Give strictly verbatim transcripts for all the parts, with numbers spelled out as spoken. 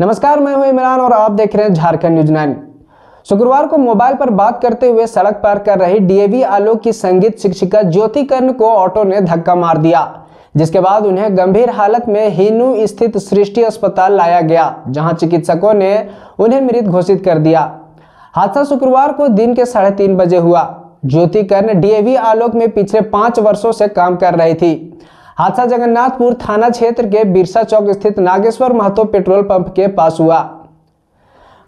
नमस्कार, मैं हूं इमरान और आप देख रहे हैं झारखंड न्यूज नाइन। शुक्रवार को मोबाइल पर बात करते हुए सड़क पार कर रही डीएवी आलोक की संगीत शिक्षिका ज्योति कर्ण को ऑटो ने धक्का मार दिया, जिसके बाद उन्हें गंभीर हालत में हिनू स्थित सृष्टि अस्पताल लाया गया, जहां चिकित्सकों ने उन्हें मृत घोषित कर दिया। हादसा शुक्रवार को दिन के साढ़े तीन बजे हुआ। ज्योति कर्ण डीएवी आलोक में पिछले पाँच वर्षों से काम कर रही थी। हादसा जगन्नाथपुर थाना क्षेत्र के बिरसा चौक स्थित नागेश्वर महतो पेट्रोल पंप के पास हुआ।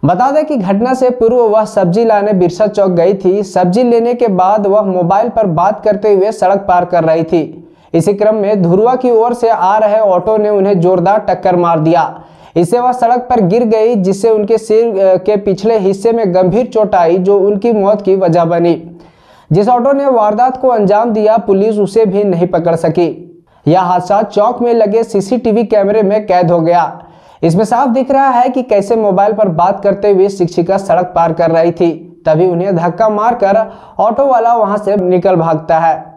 बता दें कि घटना से पूर्व वह सब्जी लाने बिरसा चौक गई थी। सब्जी लेने के बाद वह मोबाइल पर बात करते हुए सड़क पार कर रही थी। इसी क्रम में धुरवा की ओर से आ रहे ऑटो ने उन्हें जोरदार टक्कर मार दिया। इससे वह सड़क पर गिर गई, जिससे उनके सिर के पिछले हिस्से में गंभीर चोट आई, जो उनकी मौत की वजह बनी। जिस ऑटो ने वारदात को अंजाम दिया, पुलिस उसे भी नहीं पकड़ सकी। यह हादसा चौक में लगे सीसीटीवी कैमरे में कैद हो गया। इसमें साफ दिख रहा है कि कैसे मोबाइल पर बात करते हुए शिक्षिका सड़क पार कर रही थी, तभी उन्हें धक्का मारकर ऑटो वाला वहां से निकल भागता है।